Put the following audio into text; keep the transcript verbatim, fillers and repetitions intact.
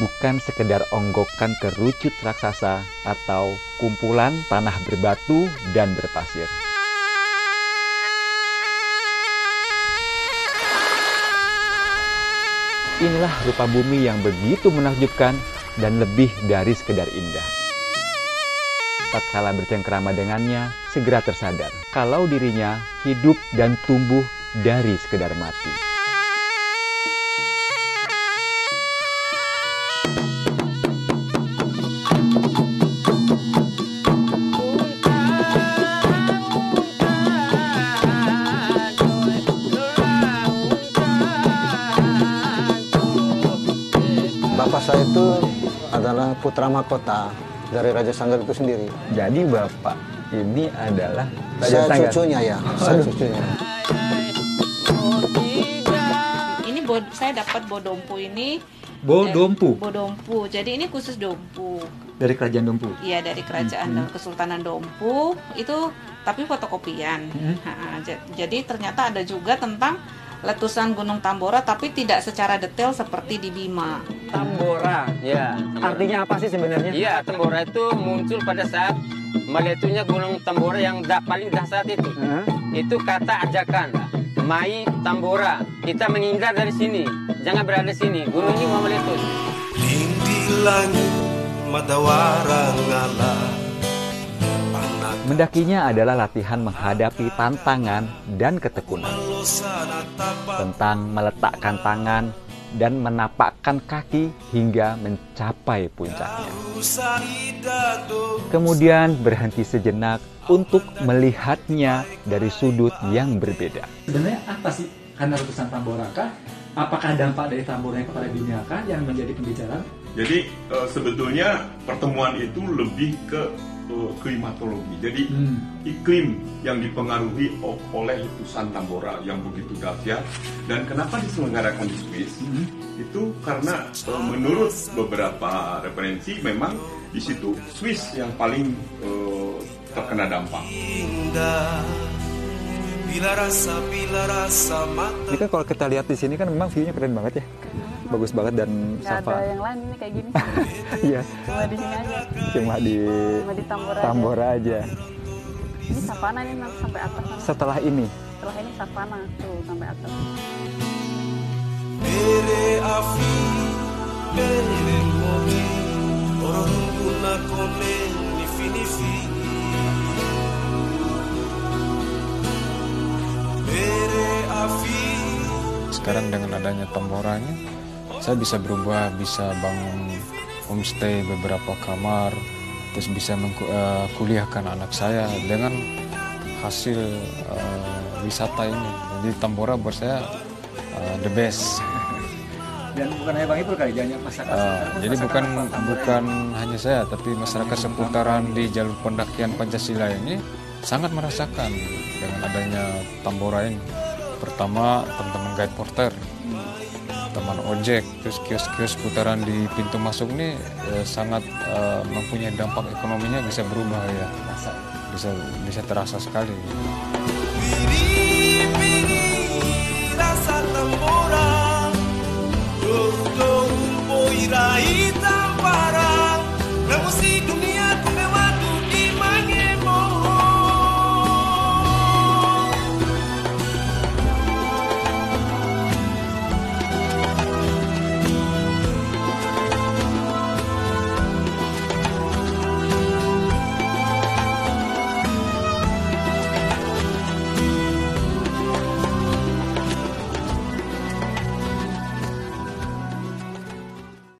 bukan sekedar onggokan kerucut raksasa atau kumpulan tanah berbatu dan berpasir. Inilah rupa bumi yang begitu menakjubkan dan lebih dari sekedar indah. Tatkala bercengkerama dengannya, segera tersadar kalau dirinya hidup dan tumbuh dari sekedar mati. Bapak saya itu adalah putra mahkota dari Raja Sanggar itu sendiri. Jadi Bapak ini adalah Raja Sanggar? Saya cucunya ya, saya cucunya. Ini bod, saya dapat bodompu ini. Bodompu? Bodompu, jadi ini khusus dompu. Dari Kerajaan Dompu? Iya, dari Kerajaan hmm. Kesultanan Dompu, itu tapi fotokopian. Hmm. Ha, jadi ternyata ada juga tentang letusan Gunung Tambora, tapi tidak secara detail seperti di Bima. Tambora, ya. Artinya apa sih sebenarnya? Iya, Tambora itu muncul pada saat meletusnya Gunung Tambora yang dah, paling dahsyat itu. Hmm? Itu kata ajakan, Mai Tambora. Kita menghindar dari sini, jangan berada di sini. Gunung ini mau meletus. Mendakinya adalah latihan menghadapi tantangan dan ketekunan. Tentang meletakkan tangan dan menapakkan kaki hingga mencapai puncaknya. Kemudian berhenti sejenak untuk melihatnya dari sudut yang berbeda. Sebenarnya apa sih? Karena letusan Tambora kah? Apakah dampak dari Tamboranya kepada dunia kah yang menjadi pembicaraan? Jadi sebetulnya pertemuan itu lebih ke klimatologi. Jadi hmm. iklim yang dipengaruhi oleh letusan Tambora yang begitu dahsyat dan kenapa diselenggarakan di Swiss hmm. itu karena uh, menurut beberapa referensi memang di situ Swiss yang paling uh, terkena dampak. Ini kan kalau kita lihat di sini kan memang view-nya keren banget ya. Bagus banget dan safa. Ada yang lain ini kayak gini. Iya. Cuma di sini aja. Cuma di, Cuma di Tambora, Tambora aja. aja. Ini savana nih sampai atas. Sana. Setelah ini. Setelah ini savana tuh sampai atas. Sekarang dengan adanya Tamboranya, saya bisa berubah, bisa bangun homestay beberapa kamar, terus bisa mengkuliahkan anak saya dengan hasil uh, wisata ini. Jadi Tambora buat saya uh, the best. Dan bukan hanya Bang Ipul kali, jangan masyarakat. Uh, jadi masyarakat bukan bukan ya. hanya saya, tapi masyarakat seputaran di jalur pendakian Pancasila ini sangat merasakan dengan adanya Tambora ini. Pertama teman-teman guide porter, teman ojek, terus kios-kios putaran di pintu masuk ini eh, sangat eh, mempunyai dampak ekonominya bisa berubah ya, bisa bisa terasa sekali.